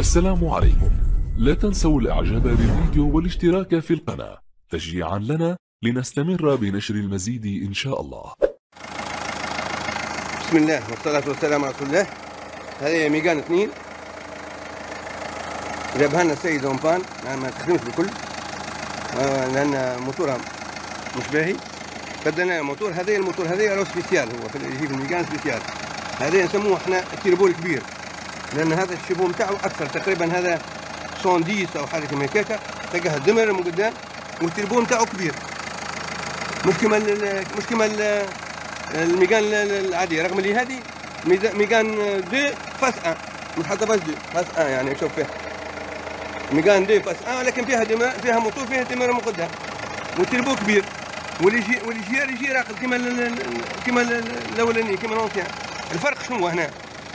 السلام عليكم. لا تنسوا الاعجاب بالفيديو والاشتراك في القناة تشجيعا لنا لنستمر بنشر المزيد ان شاء الله. بسم الله والصلاة والسلام على رسول الله. هذه ميجان 2 جابها لنا السيد زومبان، ما تخدمش بالكل لان موتورها مش باهي، بدلنا الموتور. هذا الموتور هذا سبيسيال، هو في الميجان سبيسيال. هذا نسموه احنا التيربو الكبير، لان هذا الشيبو نتاعو اكثر، تقريبا هذا 110 او حاجه كيما هكاكا، تلقاه الدمر من قدام والتيربو نتاعو كبير، مش كيما الميجان العاديه. رغم اللي هذه ميجان 2 فاس 1، مش حتى فاس 2، فاس 1 يعني شوف فيها ميجان 2 فاس 1، لكن فيها دمر، فيها موتور، فيها دمر من قدام والتيربو كبير، واللي يجي راقد كيما الاولاني كيما لونسيان. الفرق شنو هنا؟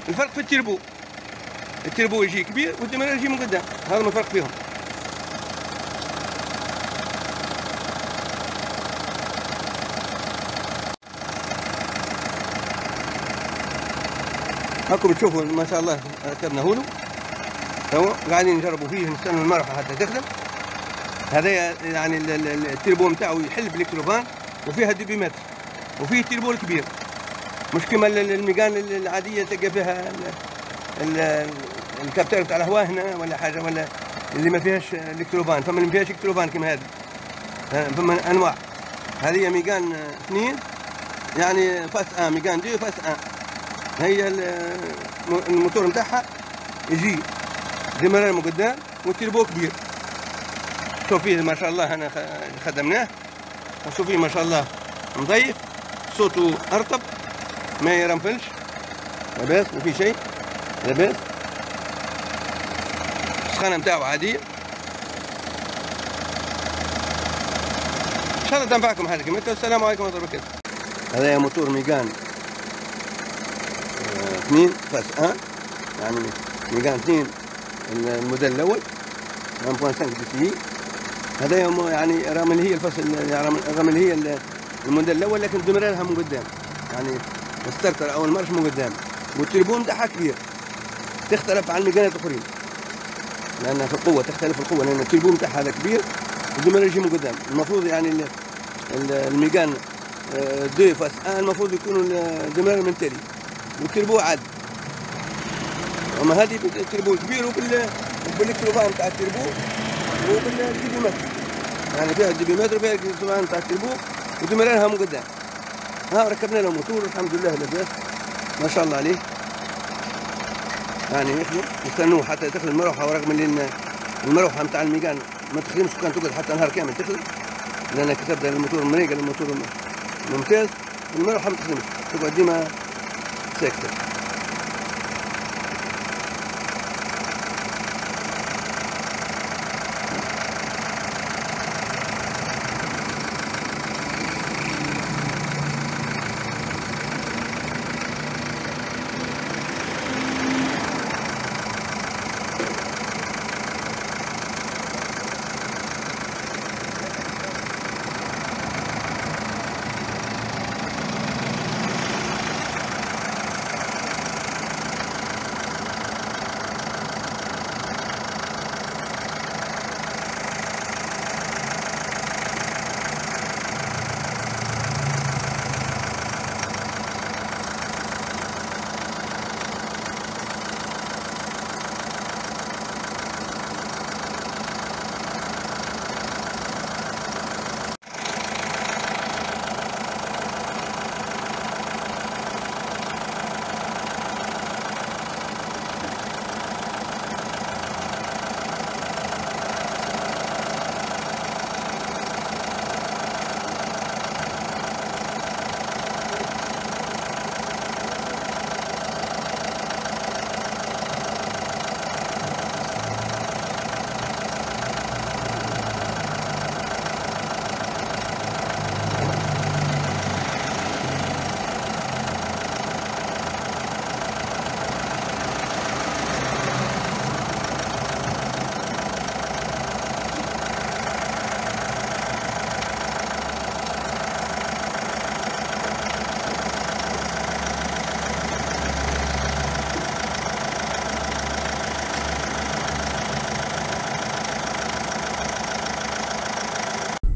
الفرق في التيربو يجي كبير والدمر يجي من قدام، هذا ما الفرق فيهم. هاكم تشوفوا ما شاء الله ركبناهولو توا، قاعدين نجربوا فيه، نستنوا المرحة حتى تخدم. هذا يعني التيربو نتاعو يحل بالكتروفان، وفيها ديبيمتر، وفيه التيربو الكبير، مش كيما الميجان العادية تلقى فيها الكابتر نتاع الهواء هنا ولا حاجة، ولا اللي ما فيهاش الكتروفان، فما اللي ما فيهاش الكتروفان كيما هذه، فما أنواع. هذه ميجان 2 يعني فاس 1، ميجان 2 فاس 1. هي الموتور نتاعها يجي دمران من قدام والتيربو كبير. شوف فيه ما شاء الله، انا خدمناه وشوف فيه ما شاء الله نظيف، صوته ارطب، ما يرنفلش، لاباس، ما في شيء، لاباس. السخانه نتاعو عاديه. ان شاء الله تنفعكم حاجه كيما هكا. والسلام عليكم ورحمه الله وبركاته. هذا موتور ميجان 2 فاس 1، يعني ميجان 2 الموديل الاول 1.5 دي سي. هذا يعني رغم اللي هي الموديل الاول، لكن دمرانها من قدام، يعني الستارتر او المرش من قدام، والتربون نتاعها كبير، تختلف عن الميجانات الاخرين لانها في القوه تختلف القوه، لان التربون نتاعها هذا كبير والدمر يجي من قدام. المفروض يعني الميجان 2 فاس 1 المفروض يكونوا الدمران من تالي والتربو عاد، اما هذه بالتربو كبير وبالكتروفان تاع التربو وبالديبيمتر، يعني فيها الديبيمتر وفيها الكتروفان تاع التربو ودمرانها من قدام. ها ركبنا له موتور والحمد لله لاباس ما شاء الله عليه، يعني يخدم. نستنوه حتى تخدم المروحه، ورغم اللي المروحه نتاع الميجان ما تخدمش، وكان تقعد حتى نهار كامل تخدم، لان كتبت الموتور مريقل، الموتور ممتاز، المروحه ما تخدمش، تقعد ديما ساكتة.